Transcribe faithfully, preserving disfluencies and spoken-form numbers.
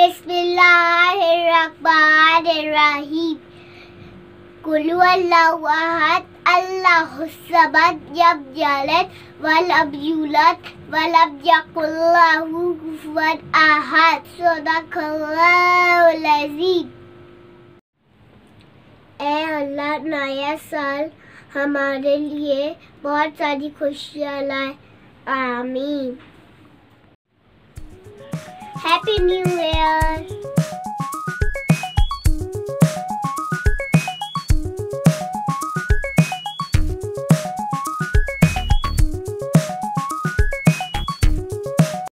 Bismillahir Rahmanir Rahim. Qul huwallahu ahad, Allahus samad, lam yalid walam yulad, walam yakul lahu kufuwan ahad. Sadaqallahul Azim. ए अल्लाह, नया साल हमारे लिए बहुत सारी खुशियाँ लाए. आमीन. Happy new year.